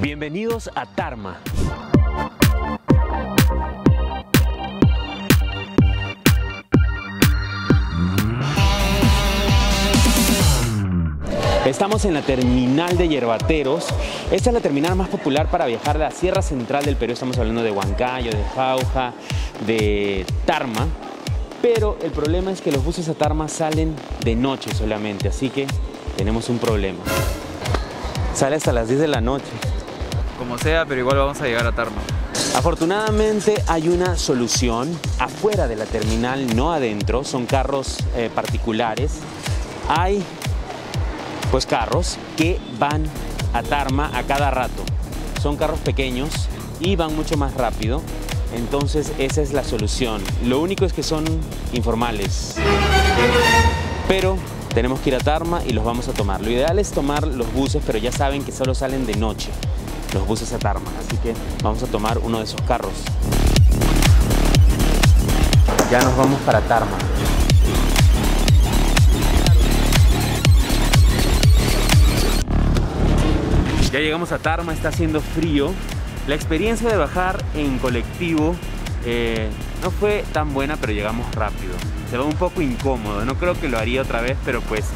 Bienvenidos a Tarma. Estamos en la terminal de Yerbateros. Esta es la terminal más popular para viajar de la Sierra Central del Perú. Estamos hablando de Huancayo, de Jauja, de Tarma. Pero el problema es que los buses a Tarma salen de noche solamente, así que tenemos un problema. Sale hasta las 10 de la noche. Como sea, pero igual vamos a llegar a Tarma. Afortunadamente hay una solución. Afuera de la terminal, no adentro, son carros particulares. Hay pues carros que van a Tarma a cada rato. Son carros pequeños y van mucho más rápido. Entonces esa es la solución. Lo único es que son informales. Pero tenemos que ir a Tarma y los vamos a tomar. Lo ideal es tomar los buses, pero ya saben que solo salen de noche los buses a Tarma. Así que vamos a tomar uno de esos carros. Ya nos vamos para Tarma. Ya llegamos a Tarma, está haciendo frío. La experiencia de bajar en colectivo no fue tan buena, pero llegamos rápido. Se va un poco incómodo, no creo que lo haría otra vez, pero pues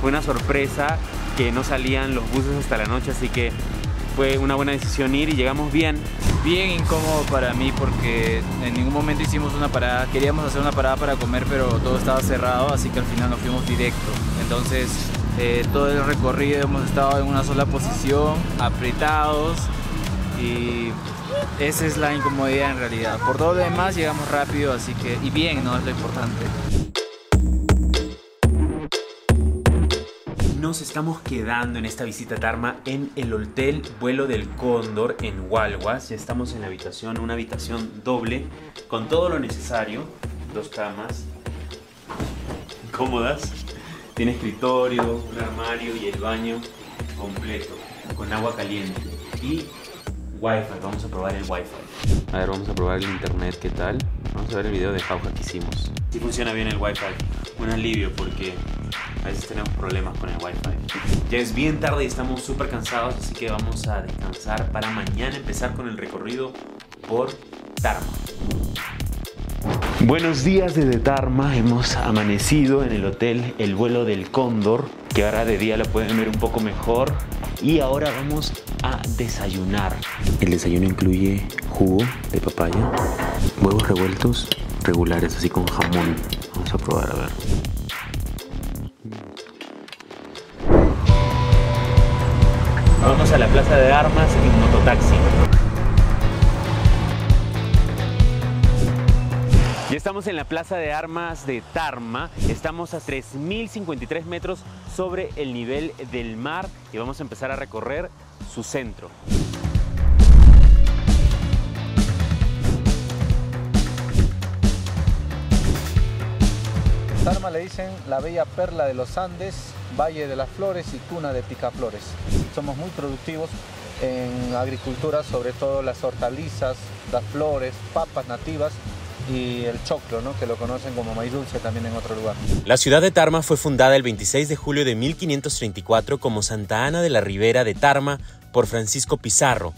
fue una sorpresa que no salían los buses hasta la noche, así que fue una buena decisión ir y llegamos bien. Bien incómodo para mí porque en ningún momento hicimos una parada. Queríamos hacer una parada para comer, pero todo estaba cerrado, así que al final nos fuimos directo. Entonces todo el recorrido hemos estado en una sola posición, apretados, y esa es la incomodidad en realidad. Por todo lo demás llegamos rápido, así que y bien, ¿no? Es lo importante. Nos estamos quedando en esta visita a Tarma en el Hotel Vuelo del Cóndor en Hualguas. Ya estamos en la habitación, una habitación doble con todo lo necesario, dos camas cómodas. Tiene escritorio, un armario y el baño completo, con agua caliente y wifi. Vamos a probar el wifi. A ver, vamos a probar el internet, ¿qué tal? Vamos a ver el video de Jauja que hicimos. Si funciona bien el wifi, un alivio porque a veces tenemos problemas con el wifi. Ya es bien tarde y estamos súper cansados, así que vamos a descansar para mañana empezar con el recorrido por Tarma. Buenos días desde Tarma, hemos amanecido en el hotel El Vuelo del Cóndor, que ahora de día lo pueden ver un poco mejor, y ahora vamos a desayunar. El desayuno incluye jugo de papaya, huevos revueltos regulares, así con jamón. Vamos a probar, a ver. Vamos a la Plaza de Armas en mototaxi. Ya estamos en la Plaza de Armas de Tarma, estamos a 3.053 metros sobre el nivel del mar y vamos a empezar a recorrer su centro. Tarma le dicen la bella perla de los Andes, Valle de las Flores y cuna de picaflores. Somos muy productivos en agricultura, sobre todo las hortalizas, las flores, papas nativas y el choclo, ¿no? Que lo conocen como maíz dulce también en otro lugar. La ciudad de Tarma fue fundada el 26 de julio de 1534 como Santa Ana de la Ribera de Tarma por Francisco Pizarro.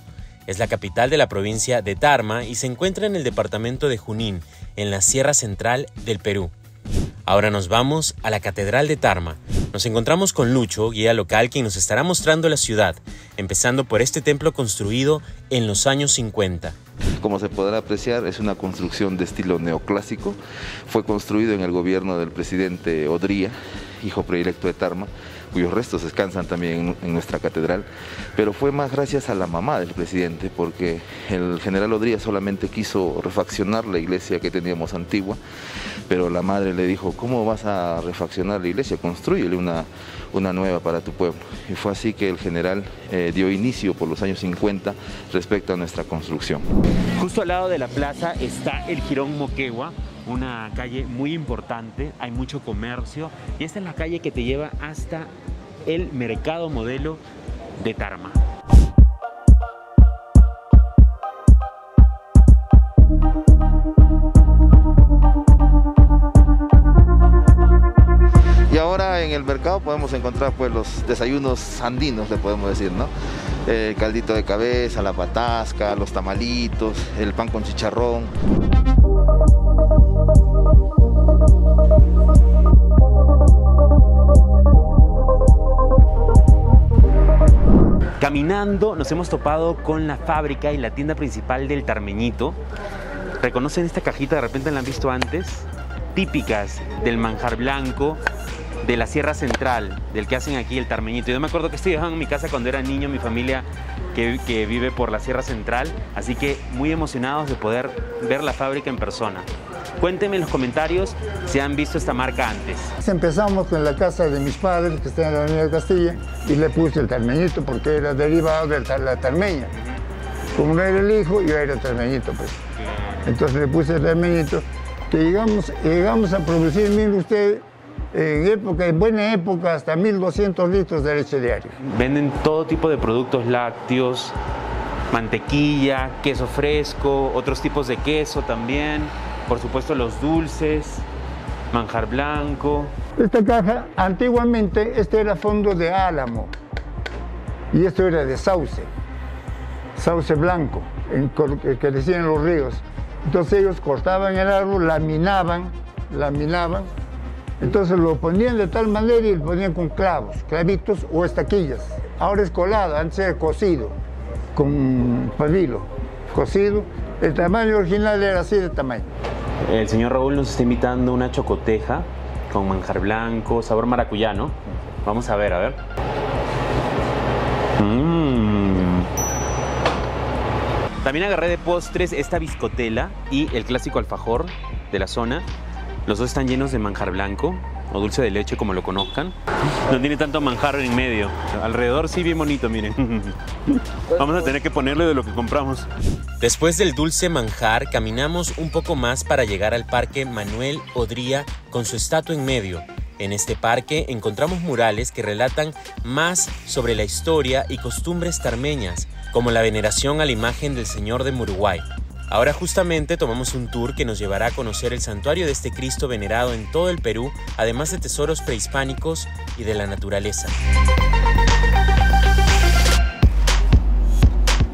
Es la capital de la provincia de Tarma y se encuentra en el departamento de Junín, en la Sierra Central del Perú. Ahora nos vamos a la Catedral de Tarma. Nos encontramos con Lucho, guía local, quien nos estará mostrando la ciudad, empezando por este templo construido en los años 50. Como se podrá apreciar, es una construcción de estilo neoclásico. Fue construido en el gobierno del presidente Odría, hijo predilecto de Tarma, cuyos restos descansan también en nuestra catedral, pero fue más gracias a la mamá del presidente, porque el general Odría solamente quiso refaccionar la iglesia que teníamos antigua, pero la madre le dijo, ¿cómo vas a refaccionar la iglesia? Construyele una nueva para tu pueblo. Y fue así que el general dio inicio por los años 50 respecto a nuestra construcción. Justo al lado de la plaza está el Jirón Moquegua, una calle muy importante, hay mucho comercio y esta es la calle que te lleva hasta el Mercado Modelo de Tarma. Y ahora en el mercado podemos encontrar pues los desayunos andinos, le podemos decir, ¿no? el caldito de cabeza, la patasca, los tamalitos, el pan con chicharrón. Caminando nos hemos topado con la fábrica y la tienda principal del Tarmeñito. ¿Reconocen esta cajita? De repente la han visto antes. Típicas del manjar blanco, de la Sierra Central, del que hacen aquí el Tarmeñito. Yo me acuerdo que esto dejaba en mi casa cuando era niño, mi familia que vive por la Sierra Central, así que muy emocionados de poder ver la fábrica en persona. Cuéntenme en los comentarios si han visto esta marca antes. Empezamos con la casa de mis padres, que está en la avenida de Castilla, y le puse el Tarmeñito porque era derivado de la Tarmeña. Como no era el hijo, yo era el Tarmeñito, pues. Entonces le puse el Tarmeñito, que llegamos a producir, miren ustedes, en buena época, hasta 1.200 litros de leche diaria. Venden todo tipo de productos lácteos, mantequilla, queso fresco, otros tipos de queso también, por supuesto los dulces, manjar blanco. Esta caja, antiguamente, este era fondo de álamo y esto era de sauce blanco, que crecía en los ríos. Entonces ellos cortaban el árbol, laminaban, entonces lo ponían de tal manera y lo ponían con clavos, clavitos o estaquillas. Ahora es colado, antes era cocido, con pabilo, cocido. El tamaño original era así de tamaño. El señor Raúl nos está invitando una chocoteja con manjar blanco, sabor maracuyano. Vamos a ver, a ver. También agarré de postres esta bizcotela y el clásico alfajor de la zona. Los dos están llenos de manjar blanco o dulce de leche, como lo conozcan. No tiene tanto manjar en medio. Alrededor sí bien bonito, miren. Vamos a tener que ponerle de lo que compramos. Después del dulce manjar, caminamos un poco más para llegar al parque Manuel Odría con su estatua en medio. En este parque encontramos murales que relatan más sobre la historia y costumbres tarmeñas, como la veneración a la imagen del Señor de Muruhuay. Ahora justamente tomamos un tour que nos llevará a conocer el santuario de este Cristo venerado en todo el Perú, además de tesoros prehispánicos y de la naturaleza.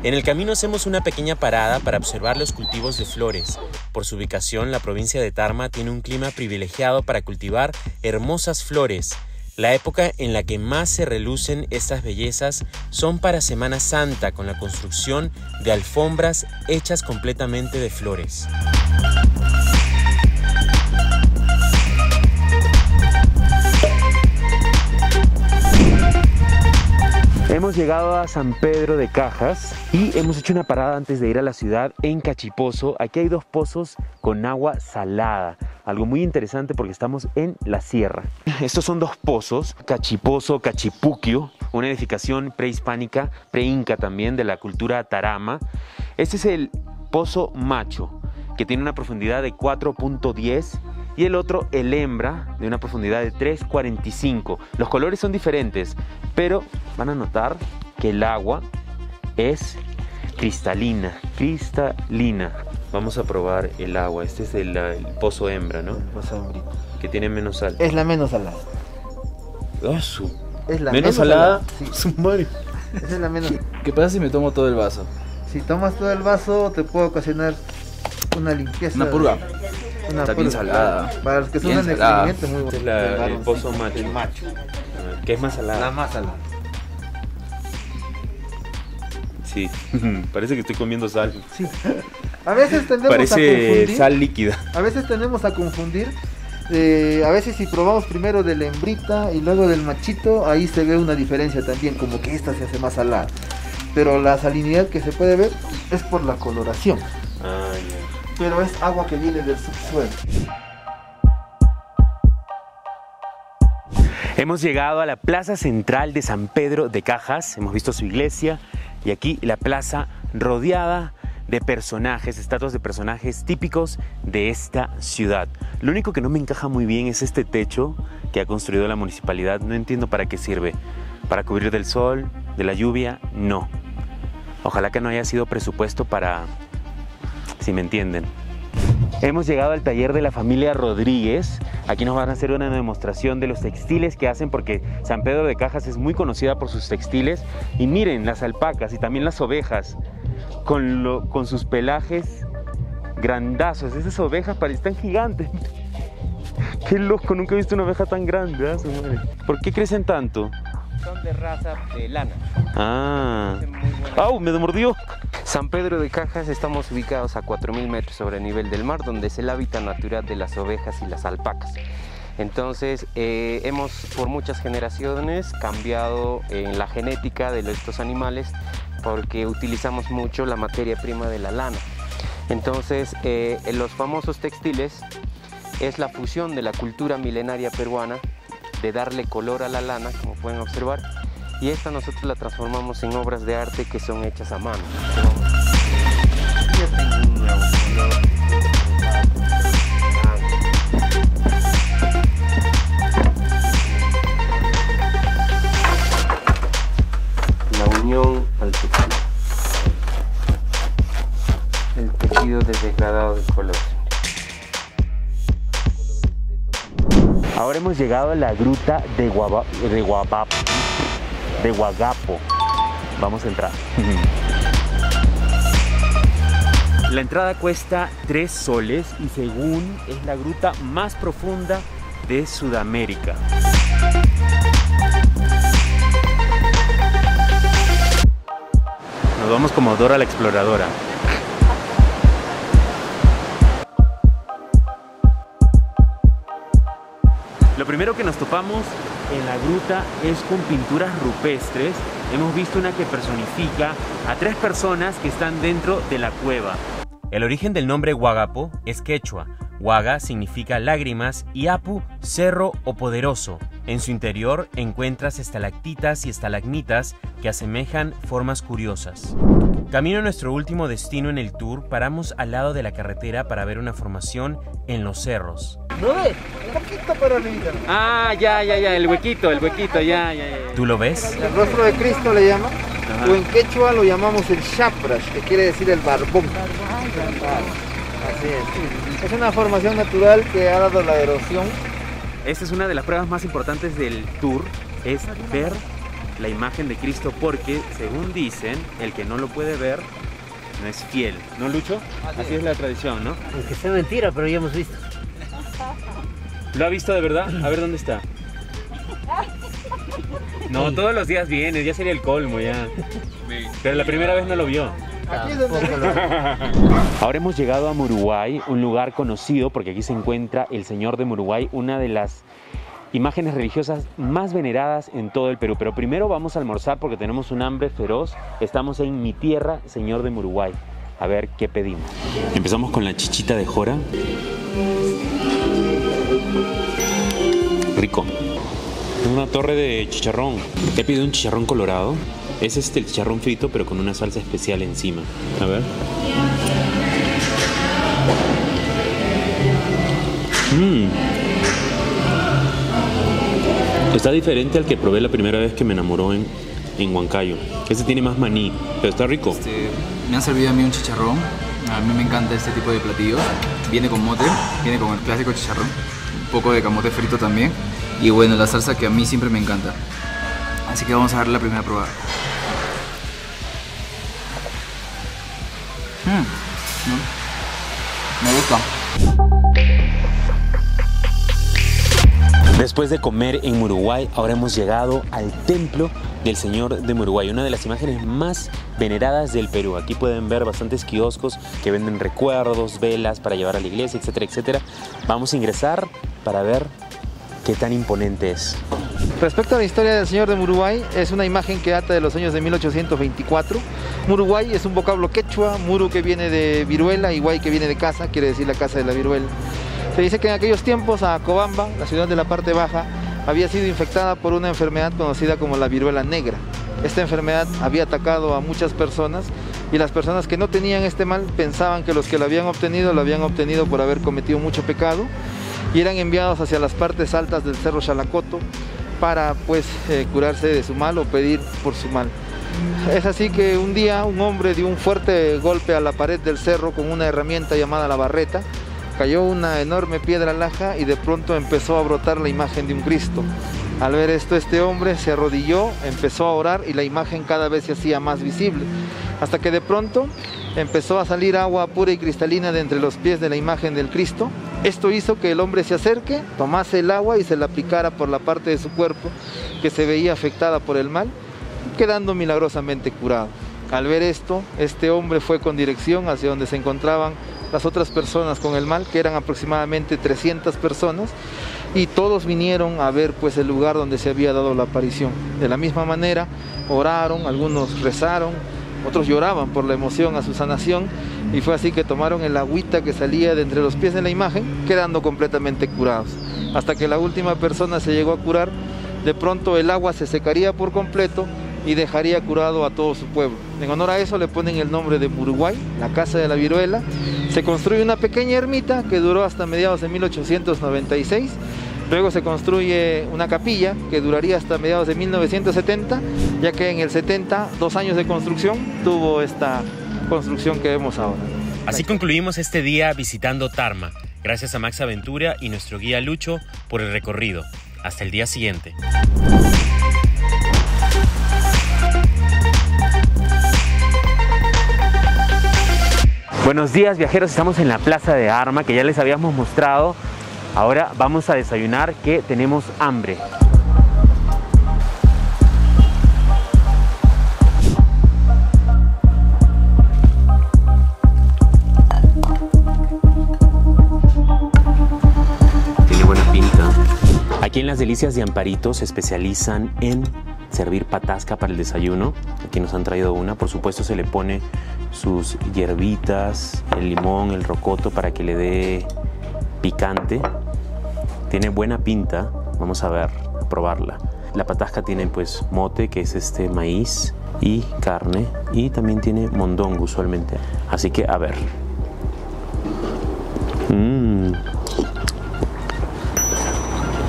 En el camino hacemos una pequeña parada para observar los cultivos de flores. Por su ubicación, la provincia de Tarma tiene un clima privilegiado para cultivar hermosas flores. La época en la que más se relucen estas bellezas son para Semana Santa, con la construcción de alfombras hechas completamente de flores. Hemos llegado a San Pedro de Cajas y hemos hecho una parada antes de ir a la ciudad en Cachi Pozo. Aquí hay dos pozos con agua salada. Algo muy interesante porque estamos en la sierra. Estos son dos pozos, Cachi Pozo, Cachipuquio, una edificación prehispánica, preinca también, de la cultura tarama. Este es el pozo macho, que tiene una profundidad de 4.10, y el otro, el hembra, de una profundidad de 3.45. Los colores son diferentes, pero van a notar que el agua es cristalina. Vamos a probar el agua. Este es el pozo hembra, ¿no? El pozo hembrito. Que tiene menos sal. Es la menos salada. ¿Es la menos salada? Sí. Esa es la menos. ¿Qué pasa si me tomo todo el vaso? Si tomas todo el vaso, te puede ocasionar una limpieza. Una purga. Está bien salada. Para los que son en experimento, muy bueno. Este es el pozo macho. El macho. ¿Qué es más salada? La más salada. Sí, parece que estoy comiendo sal. Sí. A veces tendemos a confundir sal líquida. A veces tendemos a confundir. A veces si probamos primero de la hembrita y luego del machito, ahí se ve una diferencia también, como que esta se hace más salada. Pero la salinidad que se puede ver es por la coloración. Ah, yeah. Pero es agua que viene del subsuelo. Hemos llegado a la plaza central de San Pedro de Cajas. Hemos visto su iglesia y aquí la plaza rodeada de personajes, estatuas de personajes típicos de esta ciudad. Lo único que no me encaja muy bien es este techo que ha construido la municipalidad. No entiendo para qué sirve. ¿Para cubrir del sol, de la lluvia? No. Ojalá que no haya sido presupuesto para... si me entienden. Hemos llegado al taller de la familia Rodríguez. Aquí nos van a hacer una demostración de los textiles que hacen, porque San Pedro de Cajas es muy conocida por sus textiles. Y miren, las alpacas y también las ovejas con sus pelajes grandazos. Esas ovejas parecen gigantes. Qué loco, nunca he visto una oveja tan grande, ¿eh? Su madre. ¿Por qué crecen tanto? Son de raza de lana. Ah. ¡Au! ¡Me mordió! San Pedro de Cajas, estamos ubicados a 4000 metros sobre el nivel del mar, donde es el hábitat natural de las ovejas y las alpacas. Entonces, hemos por muchas generaciones cambiado la genética de estos animales, porque utilizamos mucho la materia prima de la lana. Entonces, los famosos textiles es la fusión de la cultura milenaria peruana, de darle color a la lana, como pueden observar, y esta nosotros la transformamos en obras de arte que son hechas a mano. La unión al tejido. El tejido degradado de color. Ahora hemos llegado a la gruta de Huagapo. Vamos a entrar. La entrada cuesta 3 soles y, según, es la gruta más profunda de Sudamérica. Nos vamos como Dora la Exploradora. Lo primero que nos topamos en la gruta es con pinturas rupestres. Hemos visto una que personifica a 3 personas que están dentro de la cueva. El origen del nombre Guagapo es quechua. Huaga significa lágrimas y apu, cerro o poderoso. En su interior encuentras estalactitas y estalagmitas que asemejan formas curiosas. Camino a nuestro último destino en el tour, paramos al lado de la carretera para ver una formación en los cerros. ¿No ves? Un poquito para arriba. Ah, ya, el huequito, ya. ¿Tú lo ves? El rostro de Cristo le llama. Ajá. O en quechua lo llamamos el Chaprash, que quiere decir el barbón. Así es. Es una formación natural que ha dado la erosión. Esta es una de las pruebas más importantes del tour, es ver la imagen de Cristo, porque, según dicen, el que no lo puede ver no es fiel. ¿No, Lucho? Así es la tradición, ¿no? Aunque sea mentira, pero ya hemos visto. ¿Lo ha visto de verdad? A ver dónde está. No, todos los días viene, ya sería el colmo ya. Pero la primera vez no lo vio. Ahora hemos llegado a Muruhuay, un lugar conocido porque aquí se encuentra el Señor de Muruhuay, una de las imágenes religiosas más veneradas en todo el Perú. Pero primero vamos a almorzar porque tenemos un hambre feroz. Estamos en mi tierra, Señor de Muruhuay. A ver qué pedimos. Empezamos con la chichita de jora. Rico. Una torre de chicharrón. He pedido un chicharrón colorado. Es el chicharrón frito, pero con una salsa especial encima. A ver. Está diferente al que probé la primera vez que me enamoró en Huancayo. Este tiene más maní, pero está rico. Me han servido a mí un chicharrón. A mí me encanta este tipo de platillos. Viene con mote, viene con el clásico chicharrón. Un poco de camote frito también. Y bueno, la salsa que a mí siempre me encanta. Así que vamos a darle la primera probada. Me gusta. Después de comer en Muruhuay, ahora hemos llegado al templo del Señor de Muruhuay, una de las imágenes más veneradas del Perú. Aquí pueden ver bastantes kioscos que venden recuerdos, velas para llevar a la iglesia, etcétera, etcétera. Vamos a ingresar para ver qué tan imponente es. Respecto a la historia del Señor de Muruhuay, es una imagen que data de los años de 1824. Muruhuay es un vocablo quechua, muru que viene de viruela y guay que viene de casa, quiere decir la casa de la viruela. Se dice que en aquellos tiempos a Acobamba, la ciudad de la parte baja, había sido infectada por una enfermedad conocida como la viruela negra. Esta enfermedad había atacado a muchas personas y las personas que no tenían este mal pensaban que los que lo habían obtenido por haber cometido mucho pecado y eran enviados hacia las partes altas del cerro Chalacoto para curarse de su mal o pedir por su mal. Es así que un día un hombre dio un fuerte golpe a la pared del cerro con una herramienta llamada la barreta cayó una enorme piedra laja y de pronto empezó a brotar la imagen de un Cristo. Al ver esto, este hombre se arrodilló, empezó a orar y la imagen cada vez se hacía más visible, hasta que de pronto empezó a salir agua pura y cristalina de entre los pies de la imagen del Cristo. Esto hizo que el hombre se acerque, tomase el agua y se la aplicara por la parte de su cuerpo que se veía afectada por el mal, quedando milagrosamente curado. Al ver esto, este hombre fue con dirección hacia donde se encontraban las otras personas con el mal, que eran aproximadamente 300 personas, y todos vinieron a ver pues el lugar donde se había dado la aparición. De la misma manera, oraron, algunos rezaron, otros lloraban por la emoción a su sanación, y fue así que tomaron el agüita que salía de entre los pies de la imagen, quedando completamente curados. Hasta que la última persona se llegó a curar, de pronto el agua se secaría por completo y dejaría curado a todo su pueblo. En honor a eso le ponen el nombre de Muruhuay, la casa de la viruela. Se construye una pequeña ermita que duró hasta mediados de 1896. Luego se construye una capilla que duraría hasta mediados de 1970, ya que en el 70, 2 años de construcción, tuvo esta construcción que vemos ahora. Así concluimos este día visitando Tarma. Gracias a Max Aventura y nuestro guía Lucho por el recorrido. Hasta el día siguiente. Buenos días, viajeros, estamos en la Plaza de Arma que ya les habíamos mostrado. Ahora vamos a desayunar que tenemos hambre. Tiene buena pinta. Aquí en las Delicias de Amparito se especializan en servir patasca para el desayuno. Aquí nos han traído una. Por supuesto se le pone sus hierbitas, el limón, el rocoto para que le dé picante. Tiene buena pinta. Vamos a ver, a probarla. La patasca tiene pues mote, que es este maíz, y carne, y también tiene mondongo usualmente. Así que a ver.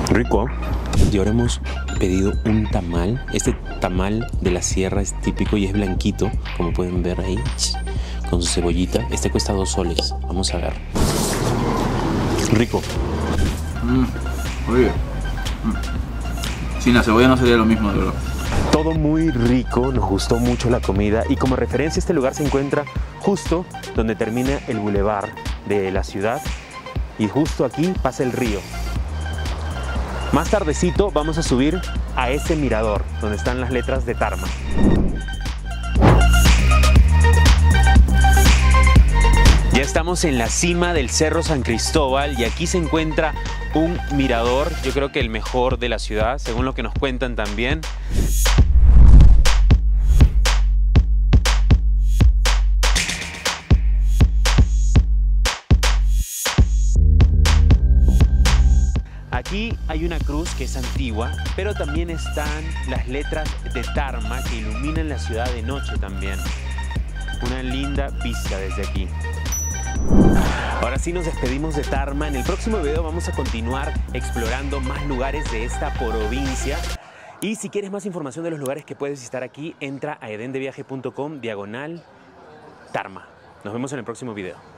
Rico. Y ahora hemos pedido un tamal. Este tamal de la sierra es típico y es blanquito, como pueden ver ahí, con su cebollita. Este cuesta 2 soles. Vamos a ver. Rico. Muy bien. Sin la cebolla no sería lo mismo, de verdad. Todo muy rico, nos gustó mucho la comida, y como referencia este lugar se encuentra justo donde termina el bulevar de la ciudad y justo aquí pasa el río. Más tardecito vamos a subir a ese mirador donde están las letras de Tarma. Ya estamos en la cima del Cerro San Cristóbal y aquí se encuentra un mirador, yo creo que el mejor de la ciudad, según lo que nos cuentan también. Aquí hay una cruz que es antigua, pero también están las letras de Tarma que iluminan la ciudad de noche también. Una linda vista desde aquí. Ahora sí nos despedimos de Tarma. En el próximo video vamos a continuar explorando más lugares de esta provincia. Y si quieres más información de los lugares que puedes visitar aquí, entra a edendeviaje.com/Tarma. Nos vemos en el próximo video.